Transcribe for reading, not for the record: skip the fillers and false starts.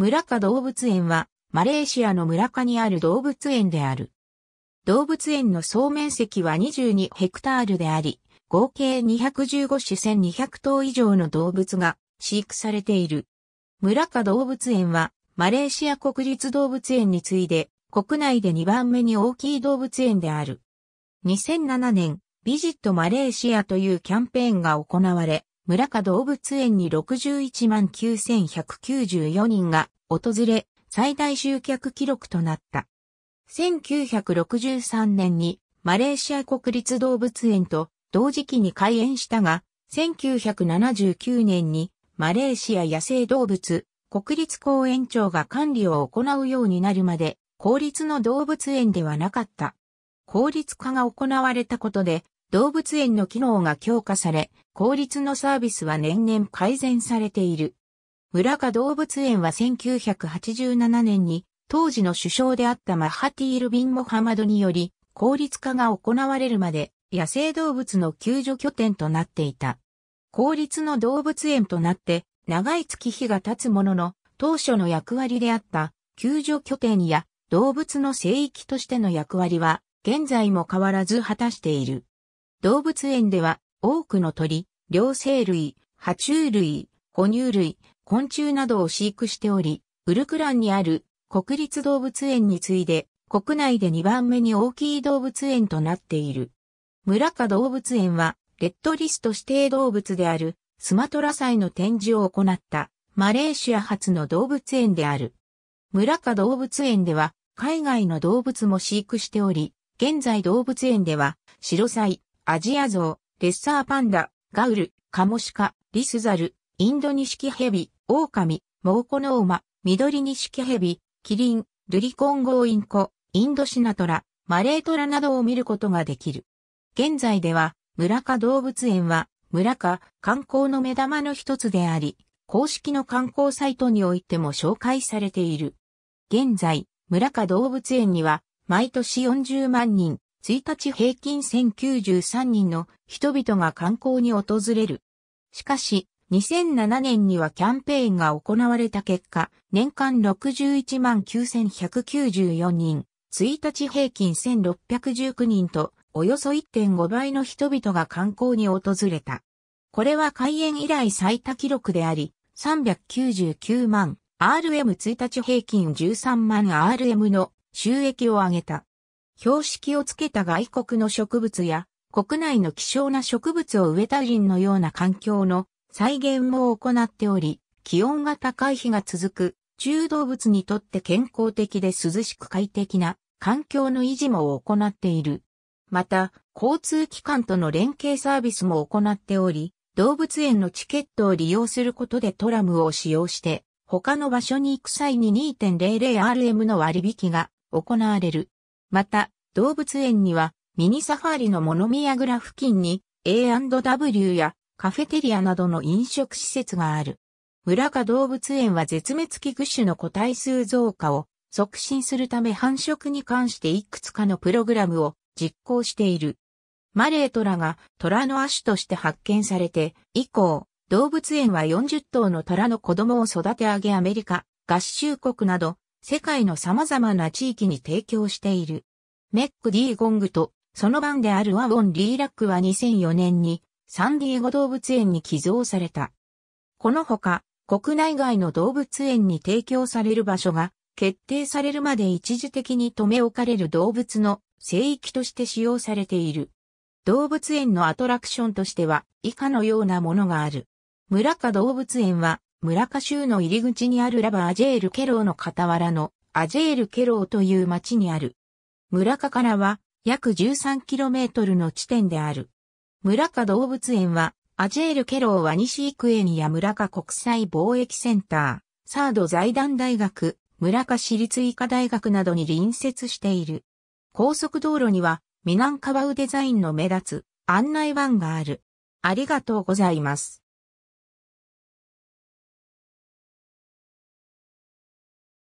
ムラカ動物園は、マレーシアのムラカにある動物園である。動物園の総面積は22ヘクタールであり、合計215種1200頭以上の動物が飼育されている。ムラカ動物園は、マレーシア国立動物園に次いで、国内で2番目に大きい動物園である。2007年、ビジットマレーシアというキャンペーンが行われ、ムラカ動物園に619,194人が訪れ、最大集客記録となった。1963年にマレーシア国立動物園と同時期に開園したが、1979年にマレーシア野生動物国立公園庁が管理を行うようになるまで、公立の動物園ではなかった。公立化が行われたことで、動物園の機能が強化され、公立のサービスは年々改善されている。ムラカ動物園は1987年に、当時の首相であったマハティール・ビン・モハマドにより、公立化が行われるまで、野生動物の救助拠点となっていた。公立の動物園となって、長い月日が経つものの、当初の役割であった、救助拠点や動物の聖域としての役割は、現在も変わらず果たしている。動物園では多くの鳥、両生類、爬虫類、哺乳類、昆虫などを飼育しており、ウルクランにある国立動物園に次いで国内で2番目に大きい動物園となっている。ムラカ動物園はレッドリスト指定動物であるスマトラサイの展示を行ったマレーシア初の動物園である。ムラカ動物園では海外の動物も飼育しており、現在動物園ではシロサイ、アジアゾウ、レッサーパンダ、ガウル、カモシカ、リスザル、インドニシキヘビ、オオカミ、モウコノウマ、ミドリニシキヘビ、キリン、ルリコンゴウインコ、インドシナトラ、マレートラなどを見ることができる。現在では、ムラカ動物園は、ムラカ観光の目玉の一つであり、公式の観光サイトにおいても紹介されている。現在、ムラカ動物園には、毎年40万人、1日平均1093人の人々が観光に訪れる。しかし、2007年にはキャンペーンが行われた結果、年間619,194人、1日平均1619人と、およそ 1.5 倍の人々が観光に訪れた。これは開園以来最多記録であり、399万 RM 1日平均13万 RM の収益を上げた。標識をつけた外国の植物や国内の希少な植物を植えた林のような環境の再現も行っており、気温が高い日が続く中動物にとって健康的で涼しく快適な環境の維持も行っている。また、交通機関との連携サービスも行っており、動物園のチケットを利用することでトラムを使用して、他の場所に行く際に 2.00RM の割引が行われる。また、動物園にはミニサファリのモノミヤグラ付近に A&W やカフェテリアなどの飲食施設がある。ムラカ動物園は絶滅危惧種の個体数増加を促進するため繁殖に関していくつかのプログラムを実行している。マレートラがトラの亜種として発見されて以降、動物園は40頭のトラの子供を育て上げアメリカ、合衆国など、世界の様々な地域に提供している。メック・ディーゴングとその伴であるワウォン・リーラックは2004年にサンディエゴ動物園に寄贈された。このほか国内外の動物園に提供される場所が決定されるまで一時的に留め置かれる動物の聖域として使用されている。動物園のアトラクションとしては以下のようなものがある。ムラカ動物園はムラカ州の入り口にあるLebuh Ayer Kerohの傍らのアジェール・ケローという町にある。ムラカからは約 13km の地点である。ムラカ動物園はアジェール・ケローワニ飼育園やムラカ国際貿易センター、サード財団大学、ムラカ市立医科大学などに隣接している。高速道路にはミナンカバウデザインの目立つ案内板がある。ありがとうございます。